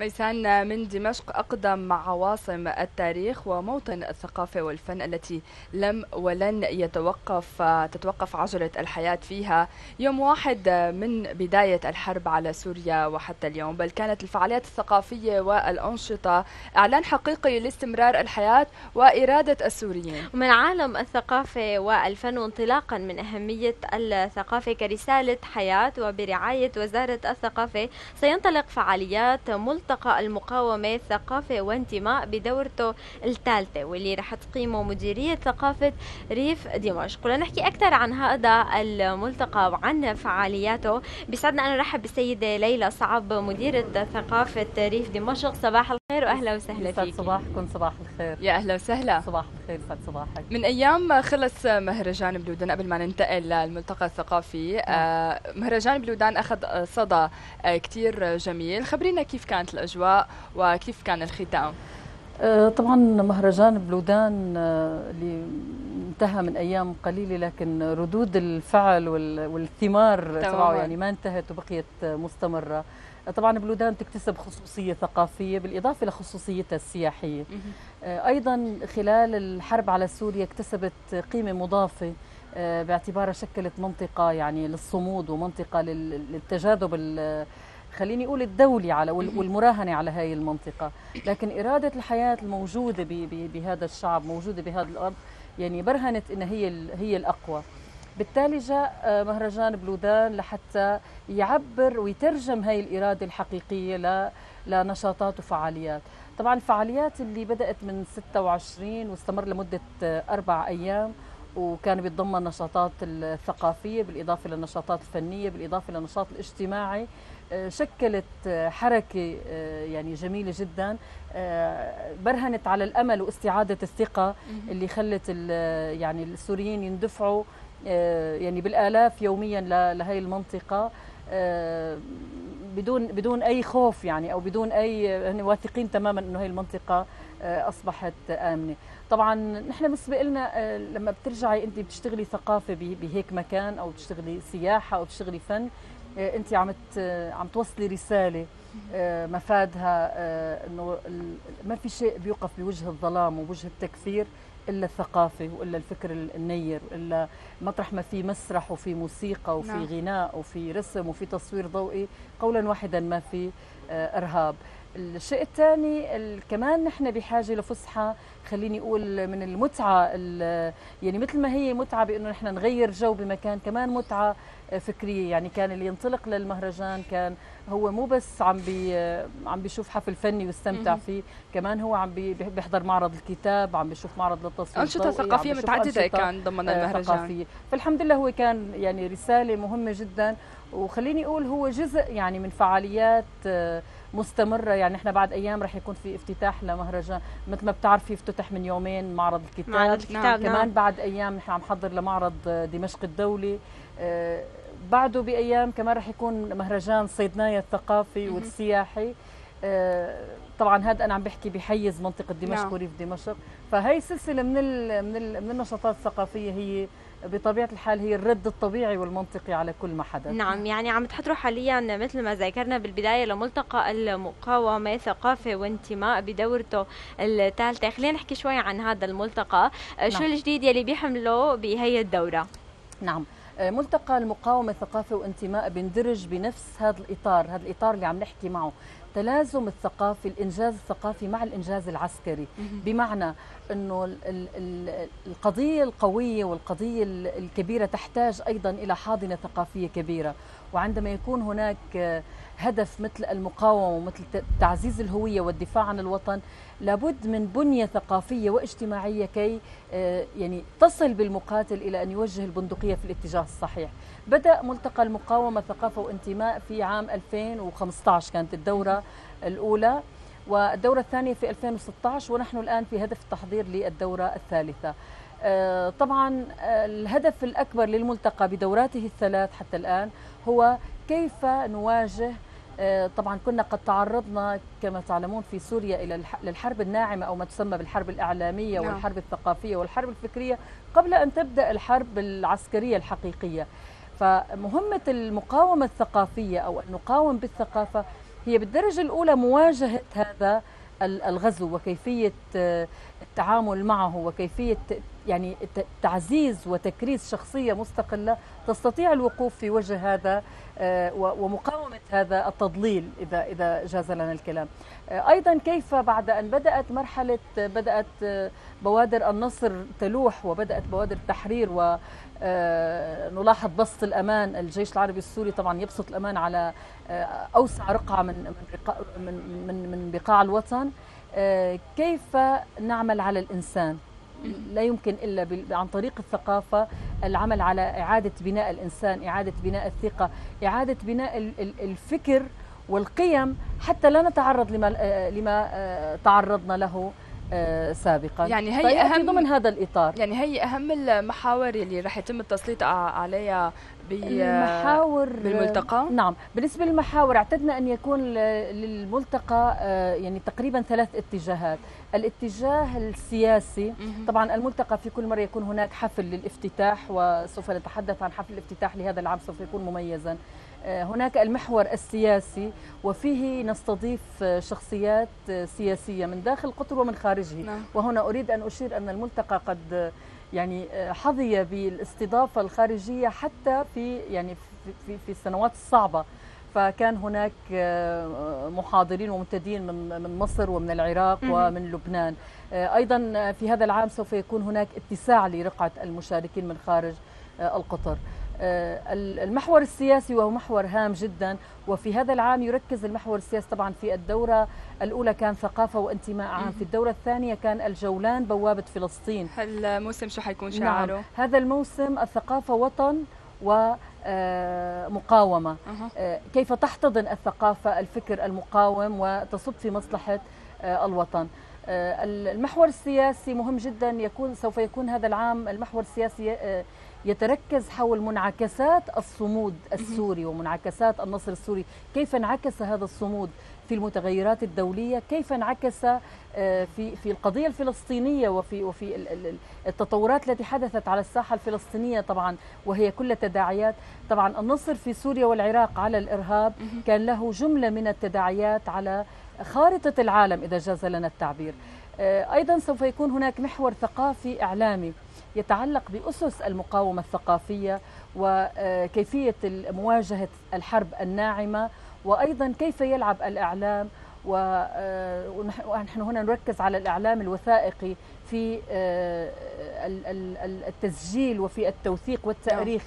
ميسان من دمشق أقدم عواصم التاريخ وموطن الثقافة والفن التي لم ولن تتوقف عجلة الحياة فيها يوم واحد من بداية الحرب على سوريا وحتى اليوم، بل كانت الفعاليات الثقافية والأنشطة إعلان حقيقي لاستمرار الحياة وإرادة السوريين من عالم الثقافة والفن، وانطلاقا من أهمية الثقافة كرسالة حياة. وبرعاية وزارة الثقافة سينطلق فعاليات ملتقى المقاومة ثقافة وانتماء بدورته الثالثة، واللي رح تقيمه مديرية ثقافة ريف دمشق. ولنحكي أكثر عن هذا الملتقى وعن فعالياته بيسعدنا أن نرحب بالسيدة ليلى صعب، مديرة ثقافة ريف دمشق. صباح الخير وأهلا وسهلا فيك. صباحكم صباح الخير. يا أهلا وسهلا. صباح الخير. سعد صباحك. من أيام خلص مهرجان بلودان، قبل ما ننتقل للملتقى الثقافي، مهرجان بلودان أخذ صدى كتير جميل، خبرينا كيف كانت الأجواء وكيف كان الختام؟ طبعا مهرجان بلودان اللي انتهى من أيام قليلة، لكن ردود الفعل والثمار تبعه يعني ما انتهت وبقيت مستمرة. طبعا بلودان تكتسب خصوصية ثقافية بالإضافة لخصوصيتها السياحية. أيضا خلال الحرب على سوريا اكتسبت قيمة مضافة باعتبارها شكلت منطقة يعني للصمود ومنطقة للتجاذب خليني أقول الدولي على والمراهنة على هاي المنطقة. لكن إرادة الحياة الموجودة بهذا الشعب، موجودة بهذا الأرض، يعني برهنت إن هي الأقوى. بالتالي جاء مهرجان بلودان لحتى يعبر ويترجم هاي الإرادة الحقيقية لنشاطات وفعاليات. طبعا الفعاليات اللي بدأت من 26 واستمر لمدة 4 أيام، وكان بيتضمن نشاطات الثقافية بالإضافة للنشاطات الفنية بالإضافة للنشاط الاجتماعي. شكلت حركة يعني جميلة جدا، برهنت على الأمل واستعادة الثقة اللي خلت يعني السوريين يندفعوا يعني بالآلاف يوميا لهي المنطقة بدون أي خوف، يعني أو بدون أي، يعني واثقين تماما أنه هي المنطقة أصبحت آمنة. طبعا نحن بالنسبة لنا لما بترجعي أنت بتشتغلي ثقافة بهيك مكان، أو بتشتغلي سياحة، أو بتشتغلي فن، أنت عم توصلي رسالة مفادها أنه ما في شيء بيوقف بوجه الظلام ووجه التكفير إلا الثقافة وإلا الفكر النير، إلا مطرح ما في مسرح وفي موسيقى وفي غناء وفي رسم وفي تصوير ضوئي، قولا واحدا ما في إرهاب. الشيء الثاني كمان نحن بحاجة لفسحة، خليني أقول من المتعة، يعني مثل ما هي متعة بأنه نحن نغير جو بمكان، كمان متعة فكرية. يعني كان اللي ينطلق للمهرجان كان هو مو بس عم بيشوف حفل فني واستمتع فيه، كمان هو عم بيحضر معرض الكتاب، عم بيشوف معرض للتصوير، أنشطة ثقافية متعددة كان ضمن المهرجان ثقافية. فالحمد لله هو كان يعني رسالة مهمة جدا، وخليني أقول هو جزء يعني من فعاليات مستمرة. يعني احنا بعد أيام رح يكون في افتتاح لمهرجان، مثل ما بتعرفي افتتح من يومين معرض الكتاب، كمان بعد أيام نحن عم نحضر لمعرض دمشق الدولي، بعده بأيام كمان رح يكون مهرجان صيدنايا الثقافي والسياحي. طبعا هذا أنا عم بحكي بحيز منطقة دمشق وريف دمشق. فهي سلسلة من النشاطات الثقافية، هي بطبيعة الحال هي الرد الطبيعي والمنطقي على كل ما حدث. نعم، يعني عم تحضروا حاليا مثل ما ذكرنا بالبداية لملتقى المقاومة ثقافة وانتماء بدورته الثالثة. خلينا نحكي شوي عن هذا الملتقى. شو الجديد يلي بيحمله بهي الدورة؟ نعم، ملتقى المقاومة ثقافة وانتماء بندرج بنفس هذا الإطار، هذا الإطار اللي عم نحكي معه، التلازم الثقافي، الإنجاز الثقافي مع الإنجاز العسكري. بمعنى أنه القضية القوية والقضية الكبيرة تحتاج أيضا إلى حاضنة ثقافية كبيرة، وعندما يكون هناك هدف مثل المقاومة ومثل تعزيز الهوية والدفاع عن الوطن، لابد من بنية ثقافية واجتماعية كي يعني تصل بالمقاتل إلى أن يوجه البندقية في الاتجاه الصحيح. بدأ ملتقى المقاومة ثقافة وانتماء في عام 2015، كانت الدورة الأولى، والدورة الثانية في 2016، ونحن الآن في هدف التحضير للدورة الثالثة. طبعا الهدف الأكبر للملتقى بدوراته الثلاث حتى الآن هو كيف نواجه، طبعا كنا قد تعرضنا كما تعلمون في سوريا إلى الحرب الناعمة، أو ما تسمى بالحرب الإعلامية والحرب الثقافية والحرب الفكرية، قبل أن تبدأ الحرب العسكرية الحقيقية. فمهمة المقاومة الثقافية، أو أن نقاوم بالثقافة، هي بالدرجة الأولى مواجهة هذا الغزو وكيفية التعامل معه وكيفية يعني تعزيز وتكريس شخصية مستقلة تستطيع الوقوف في وجه هذا ومقاومة هذا التضليل إذا جاز لنا الكلام. أيضا كيف بعد أن بدأت بوادر النصر تلوح وبدأت بوادر التحرير ونلاحظ بسط الأمان، الجيش العربي السوري طبعا يبسط الأمان على أوسع رقعة من بقاع الوطن، كيف نعمل على الإنسان؟ لا يمكن إلا عن طريق الثقافة العمل على إعادة بناء الإنسان، إعادة بناء الثقة، إعادة بناء الفكر والقيم حتى لا نتعرض لما تعرضنا له سابقا. يعني هي أهم ضمن هذا الإطار، يعني هي أهم المحاور اللي راح يتم التسليط عليها بالملتقى. نعم، بالنسبة للمحاور اعتدنا أن يكون للملتقى يعني تقريبا 3 اتجاهات. الاتجاه السياسي، طبعا الملتقى في كل مرة يكون هناك حفل للافتتاح، وسوف نتحدث عن حفل الافتتاح لهذا العام سوف يكون مميزا. هناك المحور السياسي وفيه نستضيف شخصيات سياسية من داخل القطر ومن خارجه. نعم. وهنا أريد أن أشير أن الملتقى قد يعني حظي بالاستضافة الخارجية حتى في السنوات الصعبة، فكان هناك محاضرين ومبتدئين من مصر ومن العراق ومن لبنان. أيضا في هذا العام سوف يكون هناك اتساع لرقعة المشاركين من خارج القطر. المحور السياسي وهو محور هام جدا، وفي هذا العام يركز المحور السياسي طبعا في الدورة الأولى كان ثقافة وانتماء عام، في الدورة الثانية كان الجولان بوابة فلسطين. الموسم شو حيكون شعاره؟ نعم، هذا الموسم الثقافة وطن ومقاومة. كيف تحتضن الثقافة الفكر المقاوم وتصب في مصلحة الوطن. المحور السياسي مهم جدا، سوف يكون هذا العام المحور السياسي يتركز حول منعكسات الصمود السوري ومنعكسات النصر السوري، كيف انعكس هذا الصمود في المتغيرات الدولية، كيف انعكس في القضية الفلسطينية وفي التطورات التي حدثت على الساحة الفلسطينية طبعا، وهي كل تداعيات. طبعا النصر في سوريا والعراق على الإرهاب كان له جملة من التداعيات على خارطة العالم إذا جاز لنا التعبير. أيضا سوف يكون هناك محور ثقافي إعلامي يتعلق بأسس المقاومة الثقافية وكيفية مواجهة الحرب الناعمة، وأيضا كيف يلعب الإعلام، ونحن هنا نركز على الإعلام الوثائقي في التسجيل وفي التوثيق والتأريخ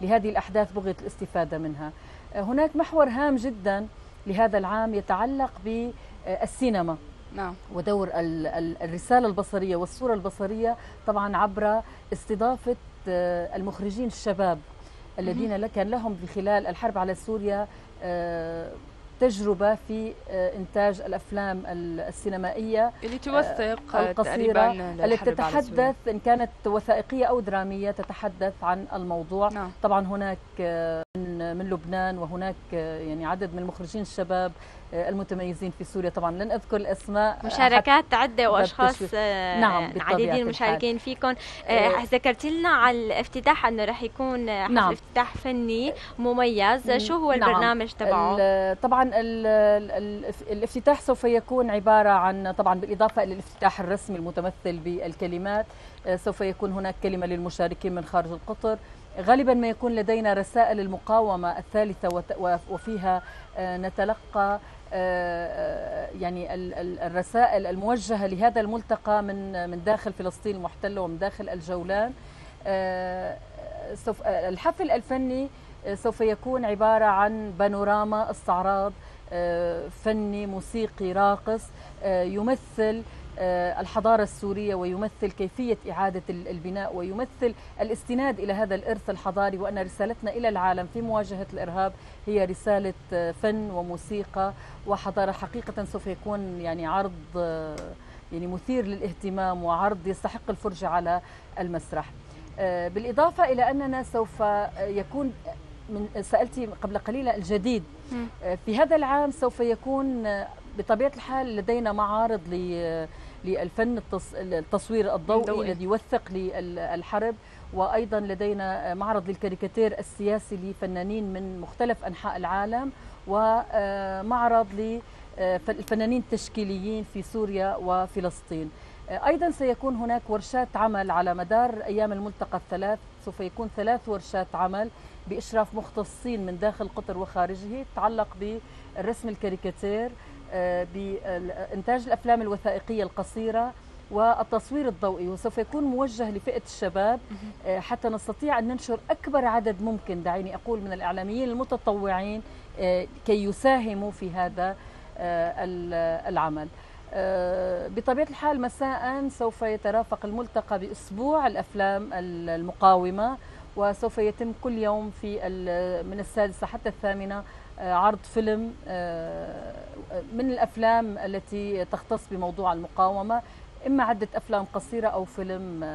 لهذه الأحداث بغية الاستفادة منها. هناك محور هام جدا لهذا العام يتعلق بالسينما. نعم. ودور الرسالة البصرية والصورة البصرية طبعا عبر استضافة المخرجين الشباب الذين كان لهم بخلال الحرب على سوريا تجربة في إنتاج الأفلام السينمائية اللي توثق القصيرة التي تتحدث إن كانت وثائقية أو درامية تتحدث عن الموضوع. نعم. طبعا هناك من لبنان وهناك يعني عدد من المخرجين الشباب المتميزين في سوريا، طبعا لن أذكر الأسماء، مشاركات عدة وأشخاص. نعم، عديدين مشاركين فيكم. ذكرت لنا على الافتتاح أنه رح يكون حفل. نعم. افتتاح فني مميز، شو هو البرنامج تبعه؟ طبعا الافتتاح سوف يكون عبارة عن طبعا بالإضافة إلى الافتتاح الرسمي المتمثل بالكلمات، سوف يكون هناك كلمة للمشاركين من خارج القطر. غالبا ما يكون لدينا رسائل المقاومة الثالثة وفيها نتلقى يعني الرسائل الموجهة لهذا الملتقى من داخل فلسطين المحتلة ومن داخل الجولان. الحفل الفني سوف يكون عبارة عن بانوراما، استعراض فني موسيقي راقص يمثل الحضارة السورية ويمثل كيفية إعادة البناء ويمثل الاستناد إلى هذا الإرث الحضاري، وأن رسالتنا إلى العالم في مواجهة الإرهاب هي رسالة فن وموسيقى وحضارة. حقيقة سوف يكون يعني عرض يعني مثير للاهتمام وعرض يستحق الفرجة على المسرح. بالإضافة إلى أننا سوف يكون سألتي قبل قليل الجديد في هذا العام، سوف يكون بطبيعة الحال لدينا معارض للفن التصوير الضوئي الذي يوثق للحرب، وأيضا لدينا معرض للكاريكاتير السياسي لفنانين من مختلف أنحاء العالم، ومعرض للفنانين التشكيليين في سوريا وفلسطين. أيضا سيكون هناك ورشات عمل على مدار أيام الملتقى الثلاث. سوف يكون 3 ورشات عمل بإشراف مختصين من داخل قطر وخارجه تتعلق بالرسم الكاريكاتير، بإنتاج الأفلام الوثائقية القصيرة والتصوير الضوئي، وسوف يكون موجه لفئة الشباب حتى نستطيع أن ننشر أكبر عدد ممكن دعيني أقول من الإعلاميين المتطوعين كي يساهموا في هذا العمل. بطبيعة الحال مساء سوف يترافق الملتقى بأسبوع الأفلام المقاومة، وسوف يتم كل يوم من 6 حتى 8 عرض فيلم من الأفلام التي تختص بموضوع المقاومة، إما عدة أفلام قصيرة أو فيلم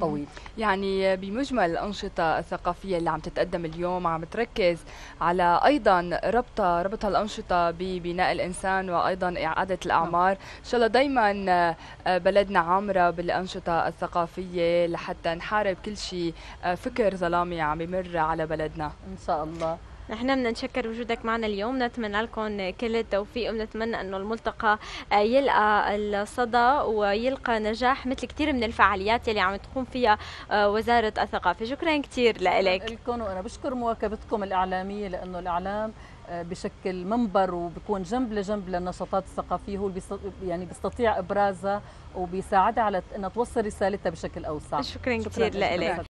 طويل. يعني بمجمل الأنشطة الثقافية اللي عم تتقدم اليوم عم تركز على أيضا ربط الأنشطة ببناء الإنسان وأيضا إعادة الأعمار. إن شاء الله دايما بلدنا عامرة بالأنشطة الثقافية لحتى نحارب كل شيء فكر ظلامي عم يمر على بلدنا إن شاء الله. نحن بدنا نشكر وجودك معنا اليوم، نتمنى لكم كل التوفيق، ونتمنى انه الملتقى يلقى الصدى ويلقى نجاح مثل كثير من الفعاليات يلي عم تقوم فيها وزارة الثقافة. شكرا كثير لك. لكم وانا بشكر مواكبتكم الإعلامية، لانه الإعلام بشكل منبر وبكون جنب لجنب للنشاطات الثقافية، هو يعني بيستطيع ابرازها وبيساعدها على انها توصل رسالتها بشكل اوسع. شكرا كثير لك.